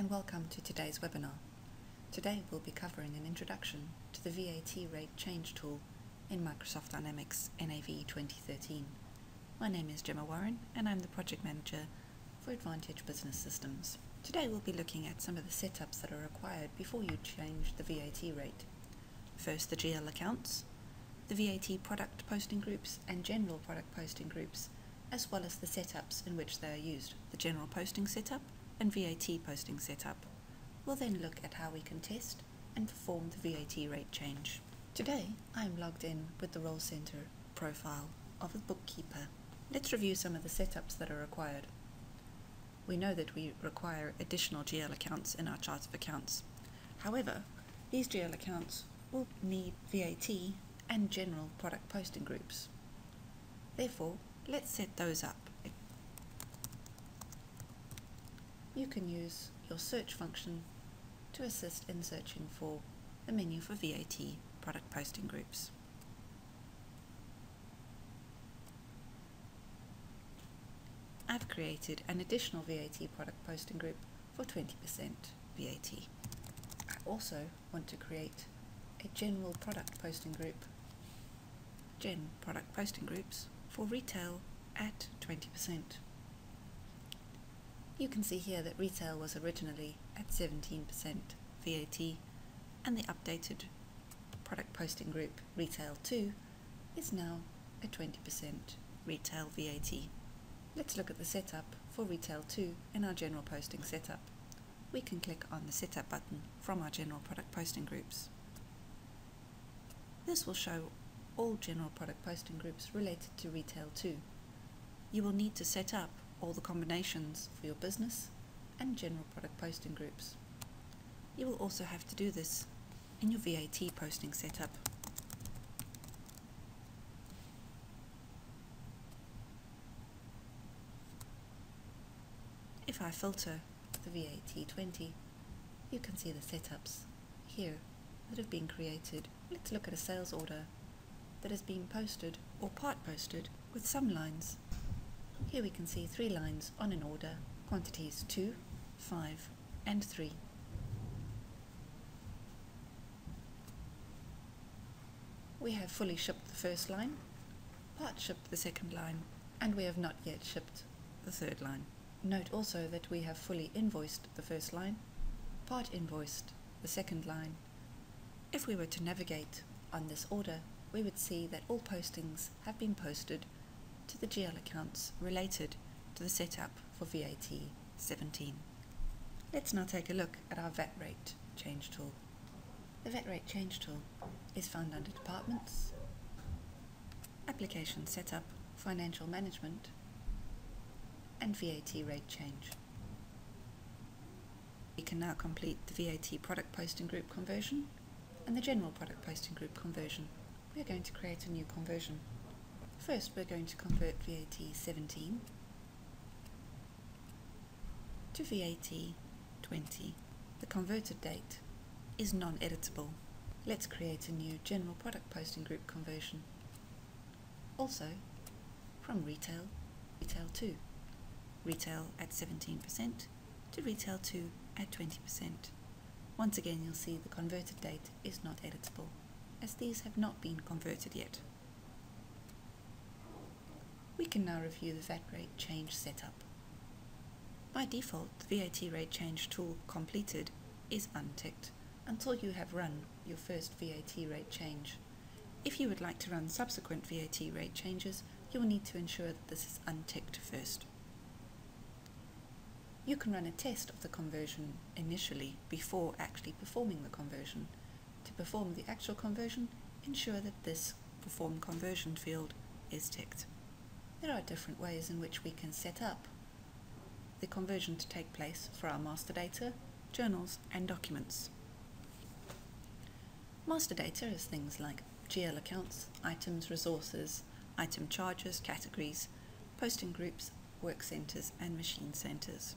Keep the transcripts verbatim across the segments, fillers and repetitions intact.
and welcome to today's webinar. Today we'll be covering an introduction to the V A T rate change tool in Microsoft Dynamics N A V twenty thirteen. My name is Gemma Warren and I'm the Project Manager for Advantage Business Systems. Today we'll be looking at some of the setups that are required before you change the V A T rate. First, the G L accounts, the V A T product posting groups and general product posting groups, as well as the setups in which they are used, the general posting setup and V A T posting setup. We'll then look at how we can test and perform the V A T rate change. Today, I am logged in with the role center profile of a bookkeeper. Let's review some of the setups that are required. We know that we require additional G L accounts in our chart of accounts. However, these G L accounts will need V A T and general product posting groups. Therefore, let's set those up. You can use your search function to assist in searching for the menu for V A T product posting groups. I've created an additional V A T product posting group for twenty percent V A T. I also want to create a general product posting group, gen product posting groups, for retail at twenty percent. You can see here that retail was originally at seventeen percent V A T and the updated product posting group retail two is now at twenty percent retail V A T. Let's look at the setup for retail two in our general posting setup. We can click on the setup button from our general product posting groups. This will show all general product posting groups related to retail two. You will need to set up all the combinations for your business and general product posting groups. You will also have to do this in your V A T posting setup. If I filter the V A T twenty, you can see the setups here that have been created. Let's look at a sales order that has been posted or part posted with some lines. Here we can see three lines on an order, quantities two, five and three. We have fully shipped the first line, part shipped the second line, and we have not yet shipped the third line. Note also that we have fully invoiced the first line, part invoiced the second line. If we were to navigate on this order, we would see that all postings have been posted to the G L accounts related to the setup for V A T seventeen. Let's now take a look at our V A T rate change tool. The V A T rate change tool is found under Departments, Application Setup, Financial Management, and V A T rate change. We can now complete the V A T product posting group conversion and the general product posting group conversion. We're going to create a new conversion. First, we're going to convert V A T seventeen to V A T twenty. The converted date is non-editable. Let's create a new general product posting group conversion. Also, from retail, retail two, retail at seventeen percent to retail two at twenty percent. Once again, you'll see the converted date is not editable, as these have not been converted yet. We can now review the V A T rate change setup. By default, the V A T rate change tool completed is unticked until you have run your first V A T rate change. If you would like to run subsequent V A T rate changes, you will need to ensure that this is unticked first. You can run a test of the conversion initially before actually performing the conversion. To perform the actual conversion, ensure that this Perform Conversion field is ticked. There are different ways in which we can set up the conversion to take place for our master data, journals and documents. Master data is things like G L accounts, items, resources, item charges, categories, posting groups, work centres and machine centres.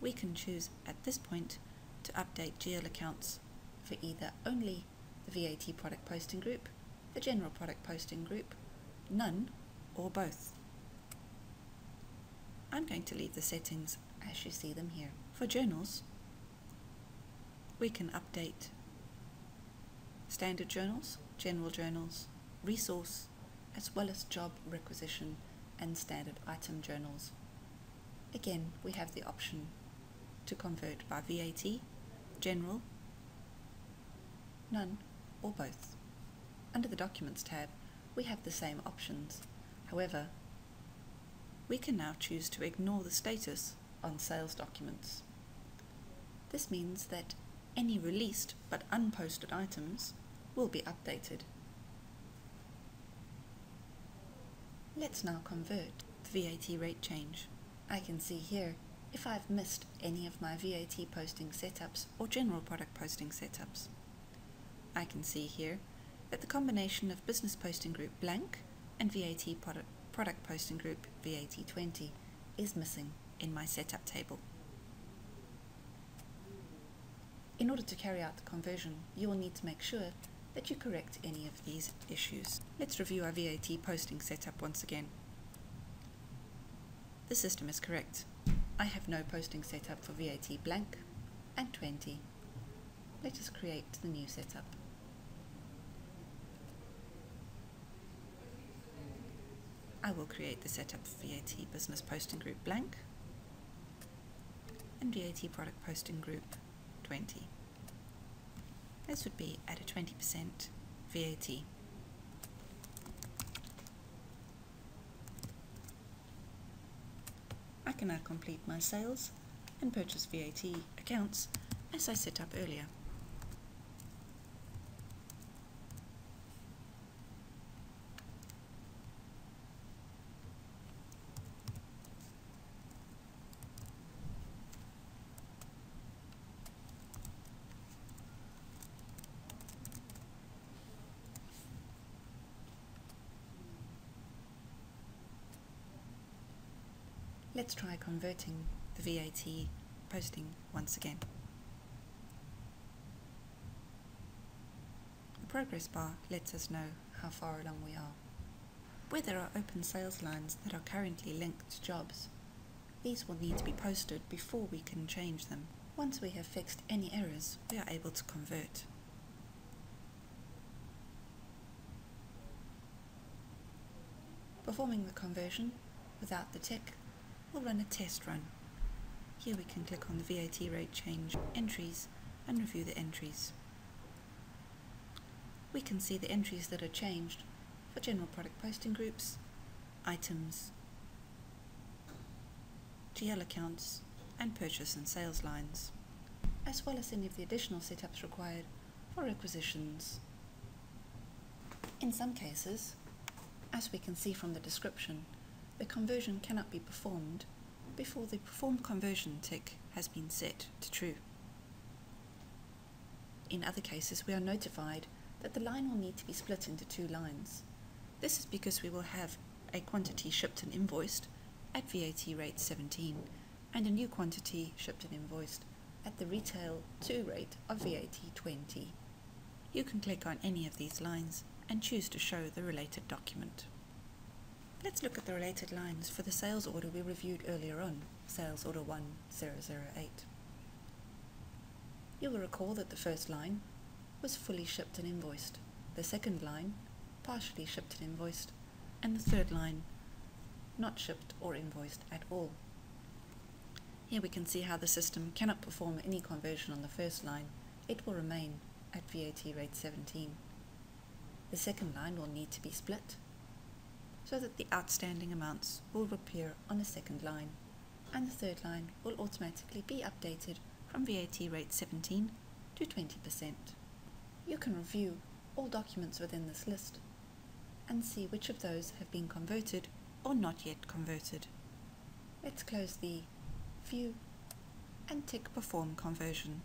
We can choose at this point to update G L accounts for either only the V A T product posting group, the general product posting group, none, or both. I'm going to leave the settings as you see them here. For journals, we can update standard journals, general journals, resource, as well as job requisition and standard item journals. Again, we have the option to convert by V A T, general, none, or both. Under the Documents tab, we have the same options. However, we can now choose to ignore the status on sales documents. This means that any released but unposted items will be updated. Let's now convert the V A T rate change. I can see here if I've missed any of my V A T posting setups or general product posting setups. I can see here that the combination of Business Posting Group blank and V A T product, product Posting Group V A T twenty is missing in my setup table. In order to carry out the conversion, you will need to make sure that you correct any of these issues. Let's review our V A T posting setup once again. The system is correct. I have no posting setup for V A T blank and twenty. Let us create the new setup. I will create the setup for V A T Business Posting Group blank and V A T Product Posting Group twenty. This would be at a twenty percent V A T. I can now complete my sales and purchase V A T accounts as I set up earlier. Let's try converting the V A T posting once again. The progress bar lets us know how far along we are. Where there are open sales lines that are currently linked to jobs, these will need to be posted before we can change them. Once we have fixed any errors, we are able to convert. Performing the conversion without the tick, we'll run a test run. Here we can click on the V A T rate change entries and review the entries. We can see the entries that are changed for general product posting groups, items, G L accounts and purchase and sales lines, as well as any of the additional setups required for requisitions. In some cases, as we can see from the description, the conversion cannot be performed before the Perform Conversion tick has been set to true. In other cases, we are notified that the line will need to be split into two lines. This is because we will have a quantity shipped and invoiced at V A T rate seventeen and a new quantity shipped and invoiced at the Retail two rate of V A T twenty. You can click on any of these lines and choose to show the related document. Let's look at the related lines for the sales order we reviewed earlier on, Sales Order one thousand eight. You will recall that the first line was fully shipped and invoiced, the second line partially shipped and invoiced, and the third line not shipped or invoiced at all. Here we can see how the system cannot perform any conversion on the first line. It will remain at V A T rate seventeen. The second line will need to be split, so that the outstanding amounts will appear on the second line, and the third line will automatically be updated from V A T rate seventeen to twenty percent. You can review all documents within this list and see which of those have been converted or not yet converted. Let's close the View and tick Perform Conversion.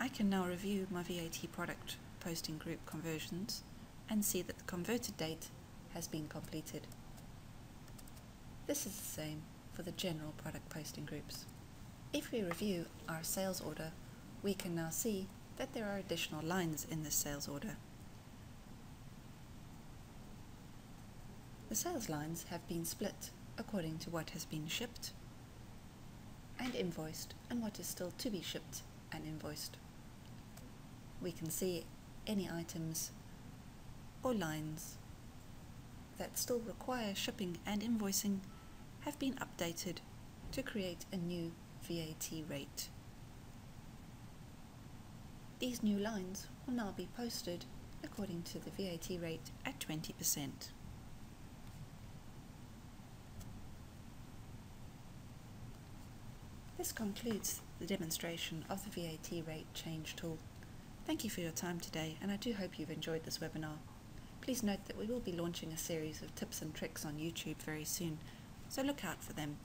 I can now review my V A T product posting group conversions and see that the converted date has been completed. This is the same for the general product posting groups. If we review our sales order, we can now see that there are additional lines in this sales order. The sales lines have been split according to what has been shipped and invoiced and what is still to be shipped and invoiced. we can see any items or lines that still require shipping and invoicing have been updated to create a new V A T rate. These new lines will now be posted according to the V A T rate at twenty percent. This concludes the demonstration of the V A T rate change tool. Thank you for your time today, and I do hope you've enjoyed this webinar. Please note that we will be launching a series of tips and tricks on YouTube very soon, so look out for them.